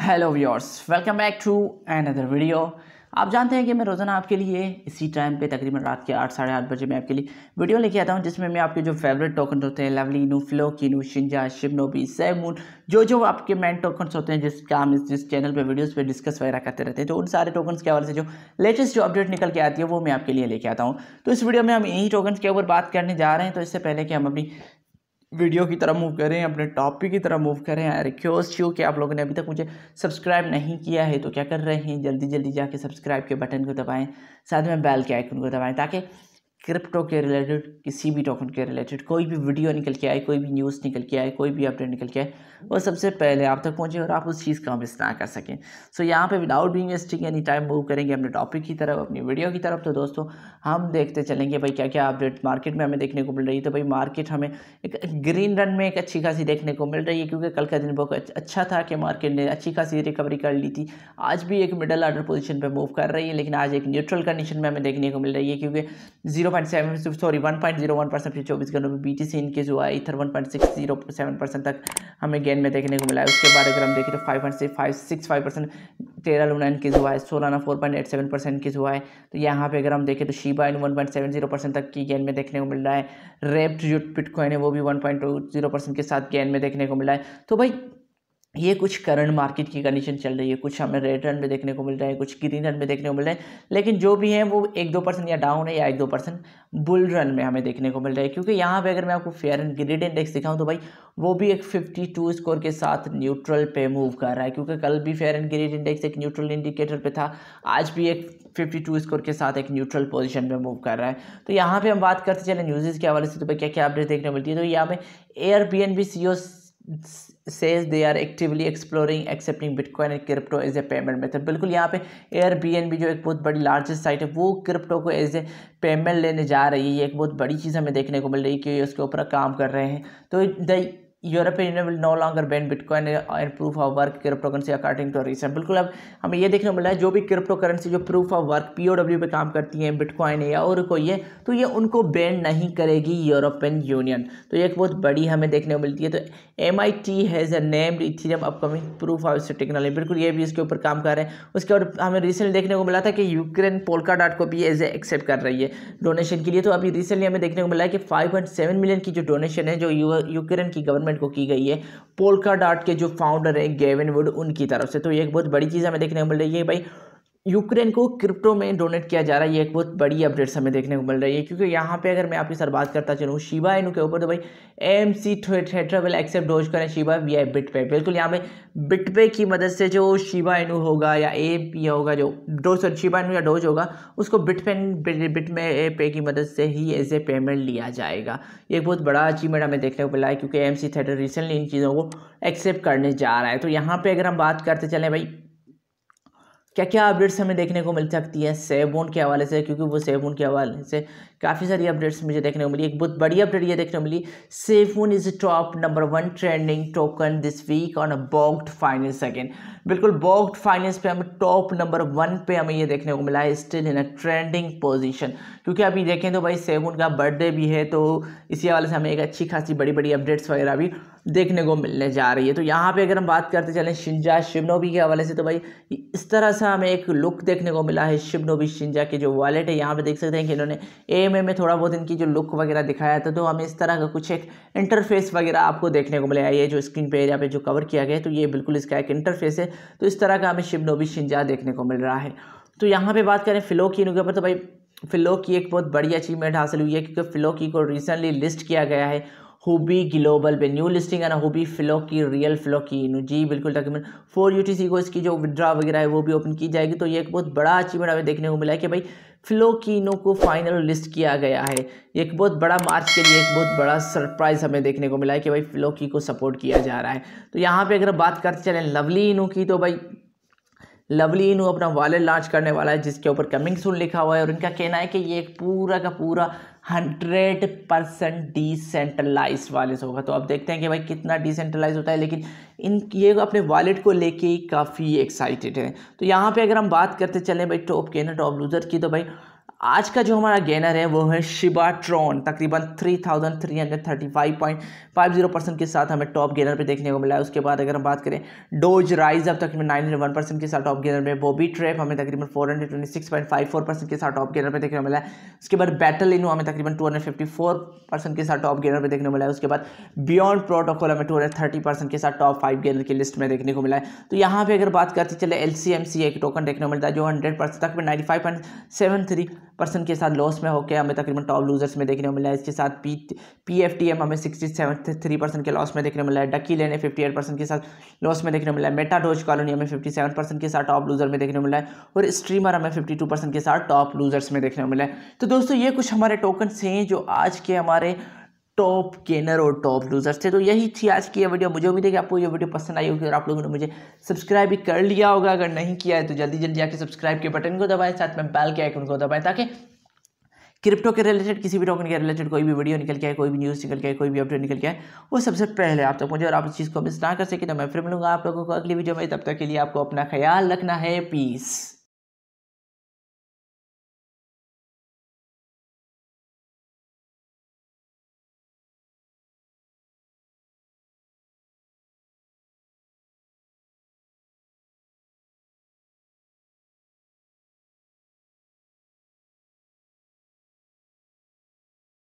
Hello viewers, welcome back to another video. आप जानते हैं कि मैं रोज़ाना आपके लिए इसी टाइम पे तकरीबन रात के 8, साढ़े 8 बजे मैं आपके लिए वीडियो लेके आता हूं, जिसमें मैं आपके जो फेवरेट टोकन होते हैं लवली इनू, फ्लोकी इनू, शिंजा, शिबनोबी, सैमून, जो जो आपके मेन टोकन्स होते हैं जिसका हम जिस चैनल पे वीडियोस पे डिस्कस वगैरह करते रहते हैं, तो उन सारे टोकन्स के हवाले से जो लेटेस्ट जो अपडेट निकल के आती है वो मैं आपके लिए लेके आता हूँ। तो इस वीडियो में हम यही टोकन्स के ऊपर बात करने जा रहे हैं। तो इससे पहले कि हम अपनी वीडियो की तरफ मूव करें, अपने टॉपिक की तरफ मूव करें, आई रिक्वेस्ट यू कि आप लोगों ने अभी तक मुझे सब्सक्राइब नहीं किया है तो क्या कर रहे हैं, जल्दी जल्दी जाके सब्सक्राइब के बटन को दबाएं, साथ में बेल के आइकन को दबाएं, ताकि क्रिप्टो के रिलेटेड, किसी भी टोकन के रिलेटेड कोई भी वीडियो निकल के आए, कोई भी न्यूज़ निकल के आए, कोई भी अपडेट निकल के आए, वो सबसे पहले आप तक पहुँचे और आप उस चीज़ का मिस ना कर सकें। सो यहाँ पे without being wasting any time move करेंगे अपने टॉपिक की तरफ, अपनी वीडियो की तरफ। तो दोस्तों हम देखते चलेंगे भाई क्या क्या अपडेट मार्केट में हमें देखने को मिल रही है। तो भाई मार्केट हमें एक ग्रीन रन में एक अच्छी खासी देखने को मिल रही है, क्योंकि कल का दिन बहुत अच्छा था कि मार्केट ने अच्छी खासी रिकवरी कर ली थी। आज भी एक मिडल ऑर्डर पोजिशन पर मूव कर रही है, लेकिन आज एक न्यूट्रल कंडीशन में हमें देखने को मिल रही है, क्योंकि 1.01% 24 घंटों में BTC इनकेस हुआ है। इथर 1.607% तक हमें गेन में देखने को मिला है। उसके बाद अगर हम देखें तो 5.6565% टेरा लूना इनकेस हुआ है, सोलाना 4.87% इनकेस हुआ है। तो यहाँ पे अगर हम देखें तो शिबा इनु 1.70% तक की गेन में देखने को मिल रहा है। रेप्ट जो बिटकॉइन है वो भी 1.20% के साथ गेन में देखने को मिला है। तो भाई ये कुछ करंट मार्केट की कंडीशन चल रही है, कुछ हमें रेड रन में देखने को मिल रहा है, कुछ ग्रीन रन में देखने को मिल रहा है, लेकिन जो भी है वो 1-2% या डाउन है या 1-2% बुल रन में हमें देखने को मिल रहा है। क्योंकि यहाँ पे अगर मैं आपको फेयर एंड ग्रिड इंडेक्स दिखाऊं तो भाई वो भी एक 52 स्कोर के साथ न्यूट्रल पे मूव कर रहा है, क्योंकि कल भी फेयर एंड ग्रिड इंडेक्स एक न्यूट्रल इंडिकेटर पे था, आज भी एक 52 स्कोर के साथ एक न्यूट्रल पोजीशन में मूव कर रहा है। तो यहाँ पे हम बात करते चले न्यूज़ के हवाले से, तो भाई क्या क्या अपडेट देखने को मिलती है। तो यहाँ पे Airbnb CEO says they are actively exploring accepting Bitcoin and crypto as a payment method। बिल्कुल यहाँ पे Airbnb जो एक बहुत बड़ी लार्जेस्ट साइट है वो क्रिप्टो को एज ए पेमेंट लेने जा रही है। ये एक बहुत बड़ी चीज़ हमें देखने को मिल रही है कि उसके ऊपर काम कर रहे हैं। तो European Union will no longer ban Bitcoin and proof of work cryptocurrency according to research। बिल्कुल अब हमें ये देखने को मिला है जो भी क्रिप्टो करेंसी जो प्रूफ ऑफ वर्क POW पे काम करती हैं, बिटकॉइन है या और कोई है, तो ये उनको बैन नहीं करेगी यूरोपियन यूनियन। तो ये एक बहुत बड़ी हमें देखने को मिलती है। तो MIT has named Ethereum upcoming proof of work technology, बिल्कुल ये भी इसके ऊपर काम कर रहे हैं। उसके और हमें रिसेंटली देखने को मिला था कि यूक्रेन पोल्काडॉट को भी एज ए एक्सेप्ट कर रही है डोनेशन के लिए। तो अभी रिसेंटली हमें देखने को मिला है कि 5.7 मिलियन की जो डोनेशन है जो यूक्रेन की गवर्नमेंट को की गई है पोल्काडॉट के जो फाउंडर हैं गेविन वुड, उनकी तरफ से। तो ये एक बहुत बड़ी चीज हमें देखने को मिल रही है भाई, यूक्रेन को क्रिप्टो में डोनेट किया जा रहा है। ये एक बहुत बड़ी अपडेट्स हमें देखने को मिल रही है, क्योंकि यहाँ पे अगर मैं आपके साथ बात करता चलूँ शिबा इनू के ऊपर, तो भाई AMC थेट्रेबल एक्सेप्ट डोज करें शिबा via BitPay। बिल्कुल यहाँ पे BitPay की मदद से जो शिबा इनू होगा या AMP होगा, जो डोज शिबा इनू या डोज होगा, उसको बिट पे की मदद से ही एज ए पेमेंट लिया जाएगा। ये एक बहुत बड़ा अचीवमेंट हमें देखने को मिला है, क्योंकि AMC थेट्रेबल रिसेंटली इन चीज़ों को एक्सेप्ट करने जा रहा है। तो यहाँ पर अगर हम बात करते चलें भाई क्या क्या अपडेट्स हमें देखने को मिल सकती है सेवोन के हवाले से, क्योंकि वो सेवोन के हवाले से काफ़ी सारी अपडेट्स मुझे देखने को मिली। एक बहुत बड़ी अपडेट ये देखने को मिली, SafeMoon is top #1 trending token this week on Bogged Finance again. बिल्कुल बॉक्ड फाइनेंस पे हमें टॉप #1 पे हमें ये देखने को मिला है, still in a trending position. क्योंकि अभी देखें तो भाई सेवून का बर्थडे भी है, तो इसी हवाले से हमें एक अच्छी खासी बड़ी बड़ी अपडेट्स वगैरह भी देखने को मिलने जा रही है। तो यहाँ पे अगर हम बात करते चलें शिंजा शिबनोबी के हवाले से, तो भाई इस तरह से हमें एक लुक देखने को मिला है शिबनोबी शिंजा के जो वॉलेट है। यहाँ पे देख सकते हैं कि इन्होंने AMM में थोड़ा बहुत इनकी जो लुक वगैरह दिखाया था, तो हमें इस तरह का कुछ एक इंटरफेस वगैरह आपको देखने को मिला। ये जो स्क्रीन पे यहाँ पे जो कवर किया गया है, तो ये बिल्कुल इसका एक इंटरफेस है। तो इस तरह का हमें शिबनोबी शिंजा देखने को मिल रहा है। तो यहाँ पे बात करें फ्लोकी इनू के ऊपर, तो भाई फ्लोकी एक बहुत बड़ी अचीवमेंट हासिल हुई है, क्योंकि फ्लोकी को रिसेंटली लिस्ट किया गया है हुबी ग्लोबल पे। न्यू लिस्टिंग है ना, हुबी फ्लोकी रियल फ्लोकी इनू जी, बिल्कुल तकरीबन 4 UTC को इसकी जो विड्रा वगैरह है वो भी ओपन की जाएगी। तो ये एक बहुत बड़ा अचीवमेंट हमें देखने को मिला है कि भाई फ्लोकी इनू को फाइनल लिस्ट किया गया है। एक बहुत बड़ा मार्च के लिए एक बहुत बड़ा सरप्राइज़ हमें देखने को मिला है कि भाई फ्लोकी को सपोर्ट किया जा रहा है। तो यहाँ पर अगर बात करते चलें लवली इनू की, तो भाई लवली इनू अपना वॉलेट लॉन्च करने वाला है, जिसके ऊपर कमिंग सून लिखा हुआ है, और इनका कहना है कि ये एक पूरा का पूरा 100% डिसेंट्रलाइज वॉलेट होगा। तो अब देखते हैं कि भाई कितना डिसेंट्रलाइज होता है, लेकिन इन ये अपने वॉलेट को लेके काफ़ी एक्साइटेड हैं। तो यहाँ पे अगर हम बात करते चलें भाई टॉप गेनर टॉप लूजर की, तो भाई आज का जो हमारा गेनर है वो है शिबा ट्रॉन, तकरीबन 3335.50% के साथ हमें टॉप गेनर पे देखने को मिला है। उसके बाद अगर हम बात करें डोज राइज अब तकरीबन 901% के साथ टॉप गेनर में, बॉबी ट्रैप हमें तकरीबन 426.54% के साथ टॉप गेनर पे देखने को मिला है। उसके बाद बैटल इनू हमें तकरीबन 254% के साथ टॉप गेनर पे देखने को मिला है। उसके बाद बियॉन्ड प्रोटोकॉल हमें 230% के साथ टॉप 5 गेनर की लिस्ट में देखने को मिला है। तो यहाँ पर अगर बात करते चले LCMC एक टोकन देखने को मिलता है जो 100% तक 95.73% के साथ लॉस में होकर हमें तकरीबन टॉप लूजर्स में देखने को मिला है। इसके साथ PFTM हमें 67.3% के लॉस में देखने को मिला है। डकी लेने 58% के साथ लॉस में देखने को मिला है। मेटाडोज कॉलोनी हमें 57% के साथ टॉप लूजर में देखने को मिला है और स्ट्रीमर हमें 52% के साथ टॉप लूजर्स में देखने को मिला है। तो दोस्तों ये कुछ हमारे टोकन्स हैं जो आज के हमारे टॉप गेनर और टॉप लूजर्स थे। तो यही थी आज की ये वीडियो। मुझे उम्मीद है कि आपको ये वीडियो पसंद आई होगी और आप लोगों ने मुझे सब्सक्राइब भी कर लिया होगा। अगर नहीं किया है तो जल्दी जल्दी आके सब्सक्राइब के बटन को दबाएं, साथ में बेल के आइकन को दबाएं, ताकि क्रिप्टो के रिलेटेड किसी भी टोकन के रिलेटेड कोई भी वीडियो निकल के आए, कोई भी न्यूज़ निकल के आए, कोई भी अपडेट निकल के आए वो सबसे पहले आप तक पहुँचे और आप इस चीज़ को मिस ना कर सकें। तो मैं फिर मिलूँगा आप लोगों को अगली वीडियो में। तब तक के लिए आपको अपना ख्याल रखना है। पीस।